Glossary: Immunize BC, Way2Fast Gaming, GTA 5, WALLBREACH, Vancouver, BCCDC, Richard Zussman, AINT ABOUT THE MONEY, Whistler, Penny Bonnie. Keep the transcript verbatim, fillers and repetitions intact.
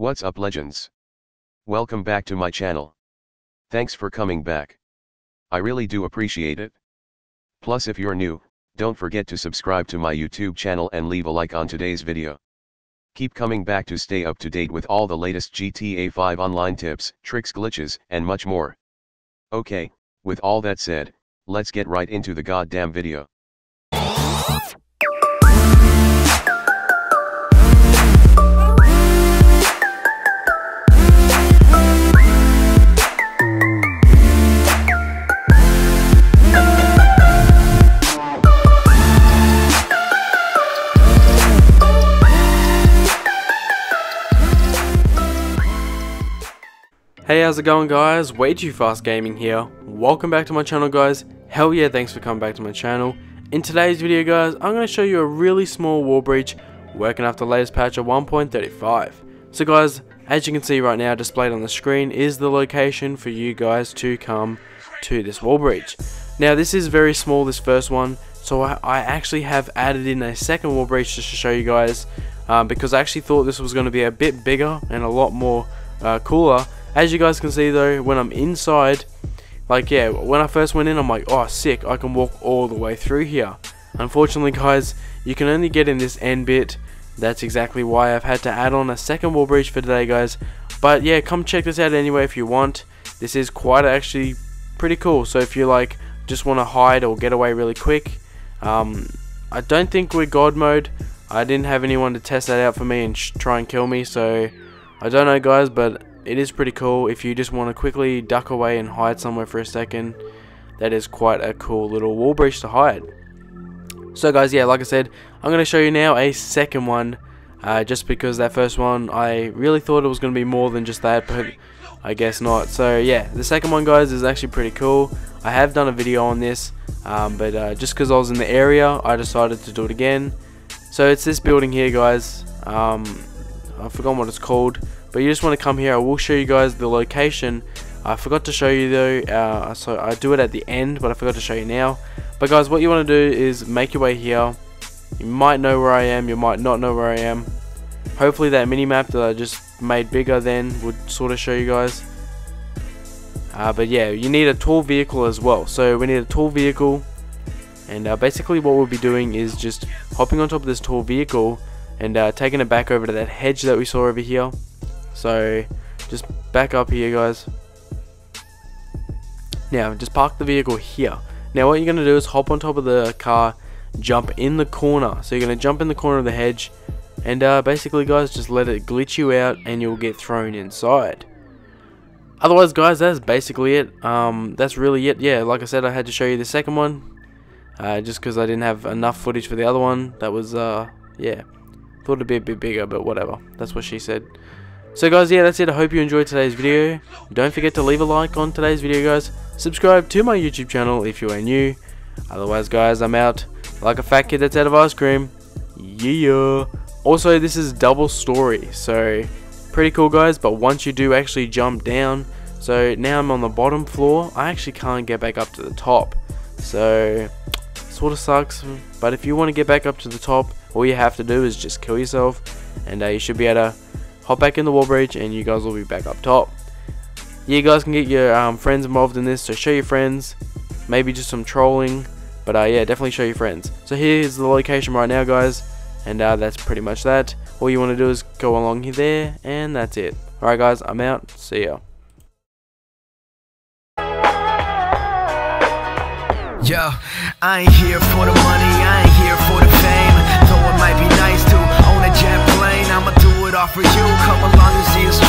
What's up, legends? Welcome back to my channel. Thanks for coming back. I really do appreciate it. Plus, if you're new, don't forget to subscribe to my YouTube channel and leave a like on today's video. Keep coming back to stay up to date with all the latest G T A five online tips, tricks, glitches, and much more. Okay, with all that said, let's get right into the goddamn video. Hey, how's it going, guys? Way two Fast Gaming here. Welcome back to my channel, guys. Hell yeah, thanks for coming back to my channel. In today's video, guys, I'm going to show you a really small wall breach working after the latest patch of one point thirty-five. So, guys, as you can see right now, displayed on the screen is the location for you guys to come to this wall breach. Now, this is very small, this first one, so I, I actually have added in a second wall breach just to show you guys um, because I actually thought this was going to be a bit bigger and a lot more uh, cooler. As you guys can see though, when I'm inside, like yeah, when I first went in, I'm like, oh sick, I can walk all the way through here. Unfortunately, guys, you can only get in this end bit. That's exactly why I've had to add on a second wall breach for today, guys. But yeah, come check this out anyway if you want. This is quite actually pretty cool. So if you like, just want to hide or get away really quick. Um, I don't think we're God mode. I didn't have anyone to test that out for me and sh try and kill me. So I don't know, guys, but it is pretty cool if you just want to quickly duck away and hide somewhere for a second. That is quite a cool little wall breach to hide. So guys, yeah, like I said, I'm going to show you now a second one, uh, just because that first one, I really thought it was going to be more than just that, but I guess not. So yeah, the second one, guys, is actually pretty cool. I have done a video on this, um, but uh, just because I was in the area, I decided to do it again. So it's this building here, guys. Um, I've forgotten what it's called. But you just want to come here. I will show you guys the location. I forgot to show you though, uh, so I do it at the end, but I forgot to show you now. But guys, what you want to do is make your way here. You might know where I am, you might not know where I am. Hopefully that mini-map that I just made bigger then would sort of show you guys. Uh, but yeah, you need a tall vehicle as well. So we need a tall vehicle. And uh, basically what we'll be doing is just hopping on top of this tall vehicle and uh, taking it back over to that hedge that we saw over here. So just back up here, guys. Now just park the vehicle here. Now what you're going to do is hop on top of the car, jump in the corner. So you're going to jump in the corner of the hedge and uh, basically, guys, just let it glitch you out and you'll get thrown inside. Otherwise, guys, that's basically it. Um, that's really it. Yeah, like I said, I had to show you the second one uh, just because I didn't have enough footage for the other one. That was, uh, yeah, thought it'd be a bit bigger, but whatever. That's what she said. So guys, yeah, that's it. I hope you enjoyed today's video. Don't forget to leave a like on today's video, guys. Subscribe to my YouTube channel if you are new. Otherwise, guys, I'm out like a fat kid that's out of ice cream. Yeah. Also, this is double story, so pretty cool, guys. But once you do actually jump down, so now I'm on the bottom floor. I actually can't get back up to the top, so sort of sucks. But if you want to get back up to the top, all you have to do is just kill yourself, and uh, you should be able to hop back in the wall breach and you guys will be back up top. Yeah, you guys can get your um, friends involved in this, so show your friends. Maybe just some trolling, but uh, yeah, definitely show your friends. So here's the location right now, guys, and uh, that's pretty much that. All you want to do is go along here there, and that's it. Alright, guys, I'm out. See ya. Yo, I ain't here for the money, I ain't here for the fame, though it might be nice to own a jet plane. I'ma do it all for you, come along and see us.